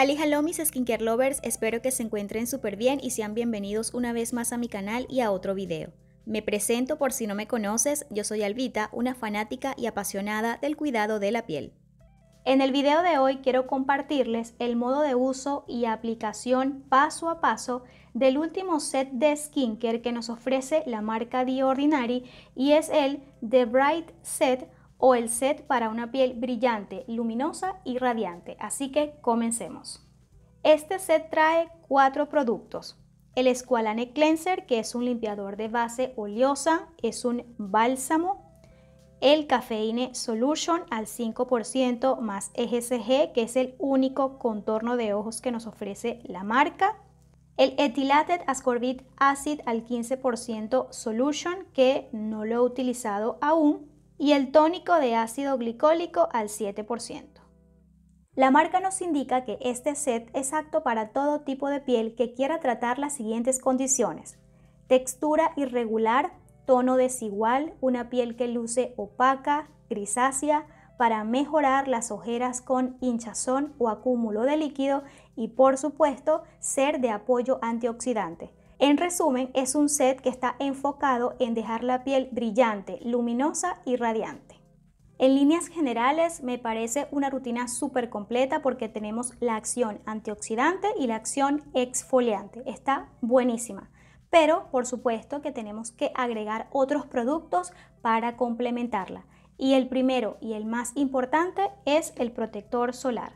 Halli, hello mis skincare lovers, espero que se encuentren súper bien y sean bienvenidos una vez más a mi canal y a otro video. Me presento por si no me conoces, yo soy Albita, una fanática y apasionada del cuidado de la piel. En el video de hoy quiero compartirles el modo de uso y aplicación paso a paso del último set de skincare que nos ofrece la marca The Ordinary y es el The Bright Set o el set para una piel brillante, luminosa y radiante. Así que comencemos. Este set trae 4 productos. El Squalane Cleanser, que es un limpiador de base oleosa, es un bálsamo. El Caffeine Solution al 5% más EGCG, que es el único contorno de ojos que nos ofrece la marca. El Ethylated Ascorbic Acid al 15% Solution, que no lo he utilizado aún. Y el tónico de ácido glicólico al 7%. La marca nos indica que este set es apto para todo tipo de piel que quiera tratar las siguientes condiciones: textura irregular, tono desigual, una piel que luce opaca, grisácea, para mejorar las ojeras con hinchazón o acúmulo de líquido y por supuesto ser de apoyo antioxidante. En resumen, es un set que está enfocado en dejar la piel brillante, luminosa y radiante. En líneas generales me parece una rutina súper completa porque tenemos la acción antioxidante y la acción exfoliante. Está buenísima. Pero por supuesto que tenemos que agregar otros productos para complementarla. Y el primero y el más importante es el protector solar.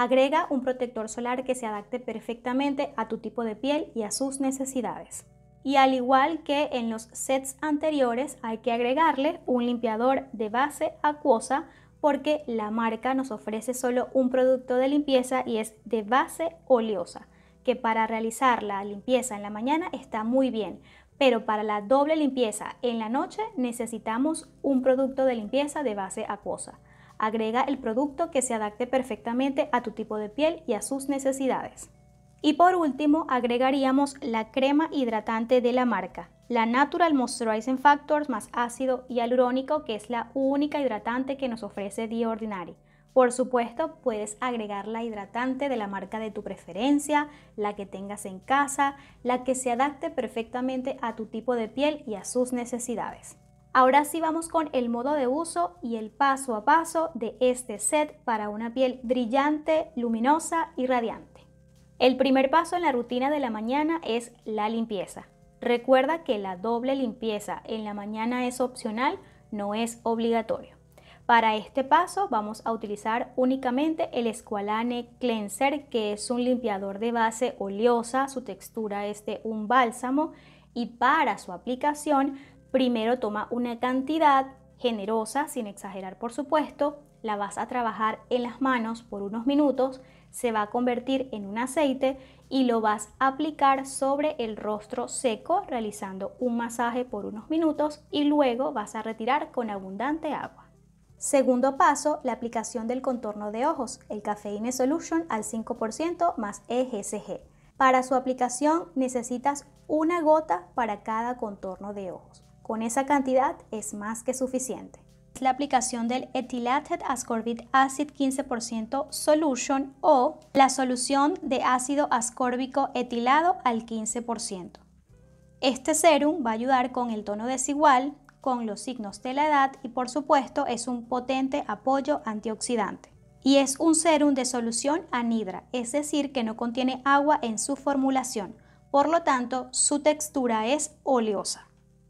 Agrega un protector solar que se adapte perfectamente a tu tipo de piel y a sus necesidades. Y al igual que en los sets anteriores hay que agregarle un limpiador de base acuosa porque la marca nos ofrece solo un producto de limpieza y es de base oleosa, que para realizar la limpieza en la mañana está muy bien, pero para la doble limpieza en la noche necesitamos un producto de limpieza de base acuosa. Agrega el producto que se adapte perfectamente a tu tipo de piel y a sus necesidades. Y por último agregaríamos la crema hidratante de la marca, la Natural Moisturizing Factors más ácido hialurónico, que es la única hidratante que nos ofrece The Ordinary. Por supuesto, puedes agregar la hidratante de la marca de tu preferencia, la que tengas en casa, la que se adapte perfectamente a tu tipo de piel y a sus necesidades. Ahora sí vamos con el modo de uso y el paso a paso de este set para una piel brillante, luminosa y radiante. El primer paso en la rutina de la mañana es la limpieza. Recuerda que la doble limpieza en la mañana es opcional, no es obligatorio. Para este paso vamos a utilizar únicamente el Squalane Cleanser, que es un limpiador de base oleosa, su textura es de un bálsamo y para su aplicación primero toma una cantidad generosa, sin exagerar por supuesto, la vas a trabajar en las manos por unos minutos, se va a convertir en un aceite y lo vas a aplicar sobre el rostro seco realizando un masaje por unos minutos y luego vas a retirar con abundante agua. Segundo paso, la aplicación del contorno de ojos, el Caffeine Solution al 5% más EGCG. Para su aplicación necesitas una gota para cada contorno de ojos. Con esa cantidad es más que suficiente. La aplicación del Ethylated Ascorbic Acid 15% Solution o la solución de ácido ascórbico etilado al 15%. Este serum va a ayudar con el tono desigual, con los signos de la edad y por supuesto es un potente apoyo antioxidante. Y es un sérum de solución anhidra, es decir que no contiene agua en su formulación, por lo tanto su textura es oleosa.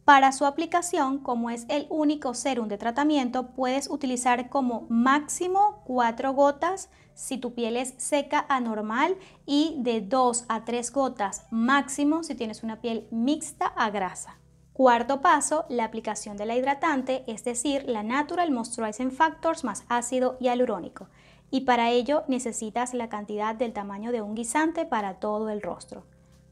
Para su aplicación, como es el único sérum de tratamiento, puedes utilizar como máximo 4 gotas si tu piel es seca anormal y de 2 a 3 gotas máximo si tienes una piel mixta a grasa. Cuarto paso, la aplicación de la hidratante, es decir, la Natural Moisturizing Factors más ácido hialurónico. Y para ello necesitas la cantidad del tamaño de un guisante para todo el rostro.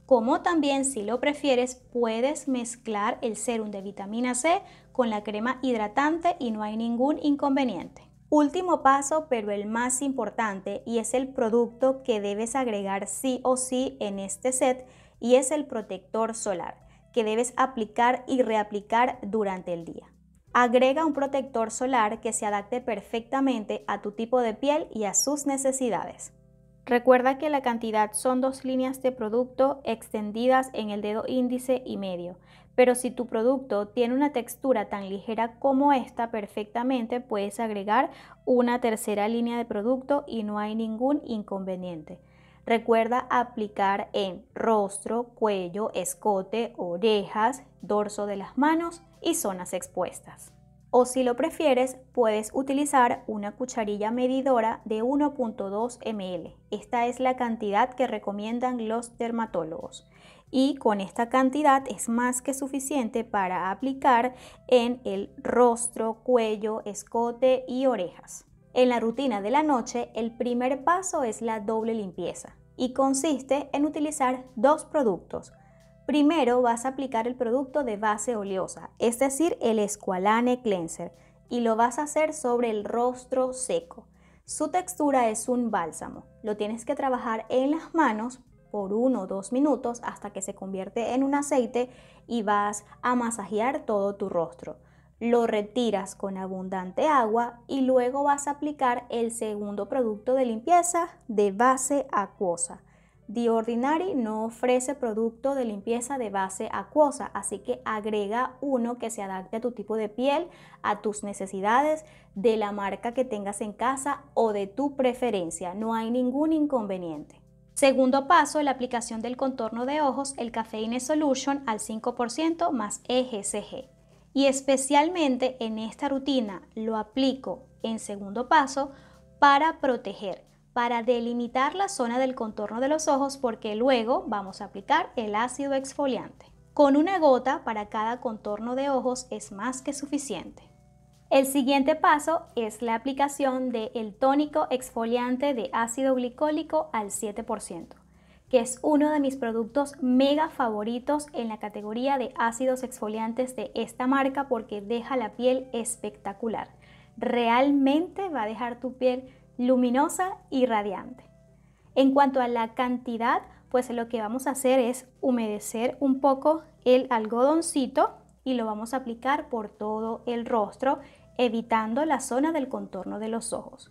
Como también, si lo prefieres, puedes mezclar el sérum de vitamina C con la crema hidratante y no hay ningún inconveniente. Último paso, pero el más importante, y es el producto que debes agregar sí o sí en este set, y es el protector solar, que debes aplicar y reaplicar durante el día. Agrega un protector solar que se adapte perfectamente a tu tipo de piel y a sus necesidades. Recuerda que la cantidad son 2 líneas de producto extendidas en el dedo índice y medio, pero si tu producto tiene una textura tan ligera como esta, perfectamente puedes agregar una 3.ª línea de producto y no hay ningún inconveniente. Recuerda aplicar en rostro, cuello, escote, orejas, dorso de las manos y zonas expuestas. O si lo prefieres, puedes utilizar una cucharilla medidora de 1.2 ml. Esta es la cantidad que recomiendan los dermatólogos. Y con esta cantidad es más que suficiente para aplicar en el rostro, cuello, escote y orejas. En la rutina de la noche, el primer paso es la doble limpieza y consiste en utilizar 2 productos. Primero vas a aplicar el producto de base oleosa, es decir, el Squalane Cleanser, y lo vas a hacer sobre el rostro seco. Su textura es un bálsamo. Lo tienes que trabajar en las manos por 1 o 2 minutos hasta que se convierte en un aceite y vas a masajear todo tu rostro. Lo retiras con abundante agua y luego vas a aplicar el segundo producto de limpieza de base acuosa. The Ordinary no ofrece producto de limpieza de base acuosa, así que agrega uno que se adapte a tu tipo de piel, a tus necesidades, de la marca que tengas en casa o de tu preferencia. No hay ningún inconveniente. Segundo paso, la aplicación del contorno de ojos, el Caffeine Solution al 5% más EGCG. Y especialmente en esta rutina lo aplico en segundo paso para proteger, para delimitar la zona del contorno de los ojos, porque luego vamos a aplicar el ácido exfoliante. Con una gota para cada contorno de ojos es más que suficiente. El siguiente paso es la aplicación del tónico exfoliante de ácido glicólico al 7%, que es uno de mis productos mega favoritos en la categoría de ácidos exfoliantes de esta marca, porque deja la piel espectacular. Realmente va a dejar tu piel luminosa y radiante. En cuanto a la cantidad, pues lo que vamos a hacer es humedecer un poco el algodoncito y lo vamos a aplicar por todo el rostro, evitando la zona del contorno de los ojos.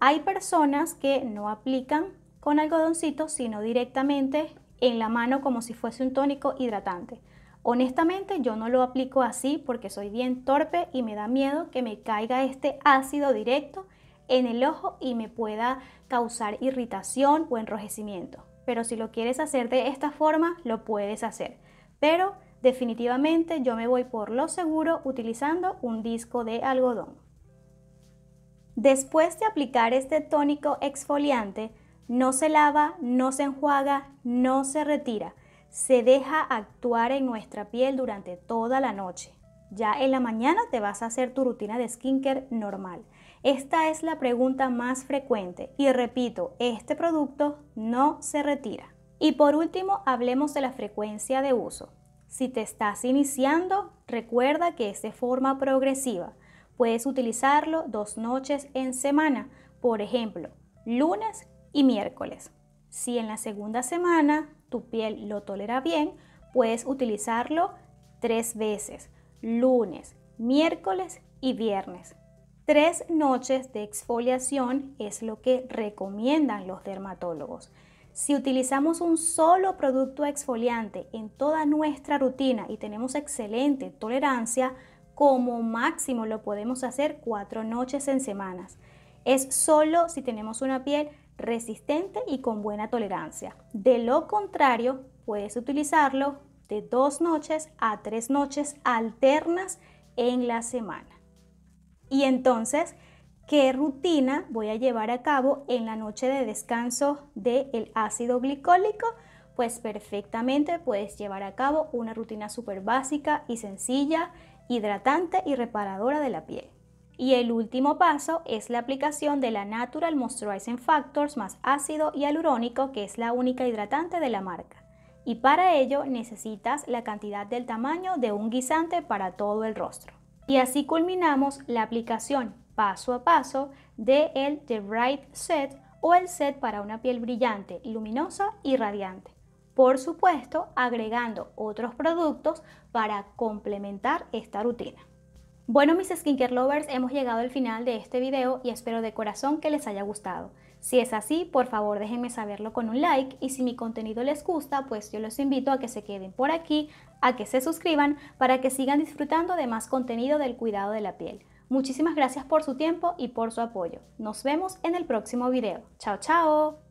Hay personas que no aplican con algodoncito, sino directamente en la mano como si fuese un tónico hidratante. Honestamente, yo no lo aplico así porque soy bien torpe y me da miedo que me caiga este ácido directo en el ojo y me pueda causar irritación o enrojecimiento. Pero si lo quieres hacer de esta forma, lo puedes hacer. Pero definitivamente yo me voy por lo seguro utilizando un disco de algodón. Después de aplicar este tónico exfoliante, no se lava, no se enjuaga, no se retira. Se deja actuar en nuestra piel durante toda la noche. Ya en la mañana te vas a hacer tu rutina de skincare normal. Esta es la pregunta más frecuente y repito, este producto no se retira. Y por último, hablemos de la frecuencia de uso. Si te estás iniciando, recuerda que es de forma progresiva. Puedes utilizarlo 2 noches en semana, por ejemplo, lunes y miércoles. Si en la segunda semana tu piel lo tolera bien, puedes utilizarlo 3 veces, lunes, miércoles y viernes. 3 noches de exfoliación es lo que recomiendan los dermatólogos. Si utilizamos un solo producto exfoliante en toda nuestra rutina y tenemos excelente tolerancia, como máximo lo podemos hacer 4 noches en semanas. Es solo si tenemos una piel resistente y con buena tolerancia. De lo contrario, puedes utilizarlo de 2 noches a 3 noches alternas en la semana. Y entonces, ¿qué rutina voy a llevar a cabo en la noche de descanso del ácido glicólico? Pues perfectamente puedes llevar a cabo una rutina súper básica y sencilla, hidratante y reparadora de la piel. Y el último paso es la aplicación de la Natural Moisturizing Factors más ácido hialurónico, que es la única hidratante de la marca. Y para ello necesitas la cantidad del tamaño de un guisante para todo el rostro. Y así culminamos la aplicación paso a paso del The Bright Set o el set para una piel brillante, luminosa y radiante. Por supuesto, agregando otros productos para complementar esta rutina. Bueno, mis skincare lovers, hemos llegado al final de este video y espero de corazón que les haya gustado. Si es así, por favor déjenme saberlo con un like, y si mi contenido les gusta, pues yo los invito a que se queden por aquí, a que se suscriban para que sigan disfrutando de más contenido del cuidado de la piel. Muchísimas gracias por su tiempo y por su apoyo. Nos vemos en el próximo video. ¡Chao, chao!